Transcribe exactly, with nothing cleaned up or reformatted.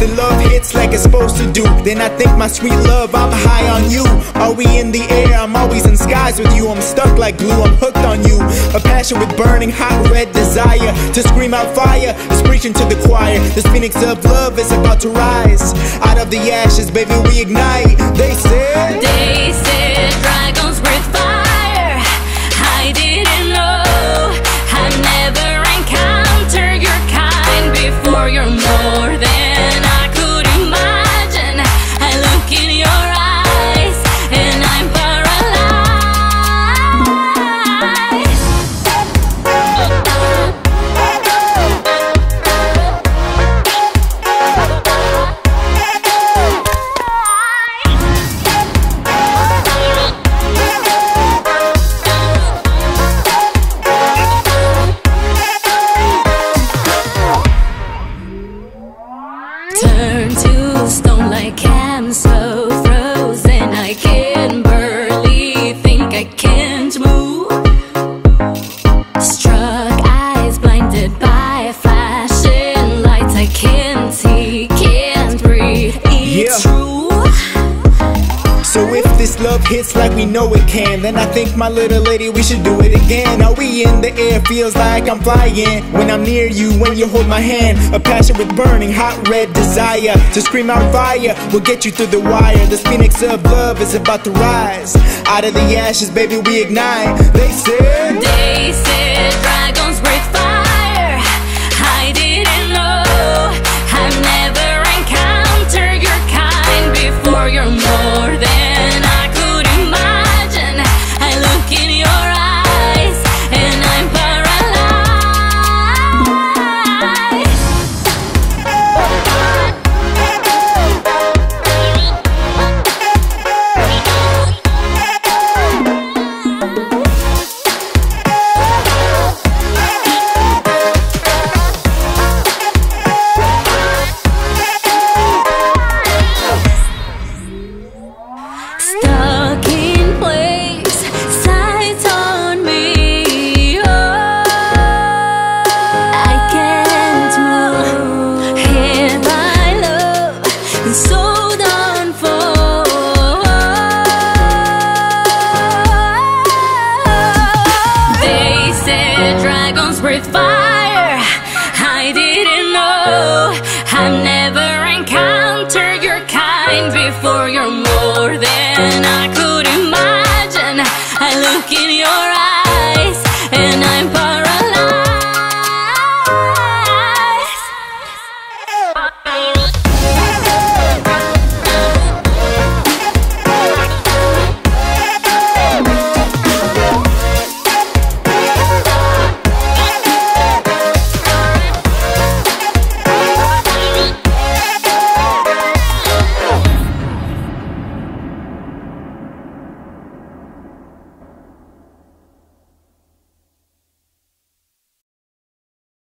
the love hits like it's supposed to do. Then I think my sweet love, I'm high on you. Are we in the air? I'm always in skies with you. I'm stuck like glue, I'm hooked on you. A passion with burning hot red desire to scream out fire, is preaching to the choir. This phoenix of love is about to rise. Out of the ashes, baby, we ignite. They said, they said dragons breathe fire. I didn't know. I never encountered your kind before. You're more than I could imagine. I look in your eyes and I'm hits like we know it can. Then I think, my little lady, we should do it again. Are we in the air? Feels like I'm flying when I'm near you, when you hold my hand. A passion with burning hot red desire to scream out fire, we'll get you through the wire. This phoenix of love is about to rise. Out of the ashes, baby, we ignite. They said, they said dragons breathe fire.